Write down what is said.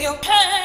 you can.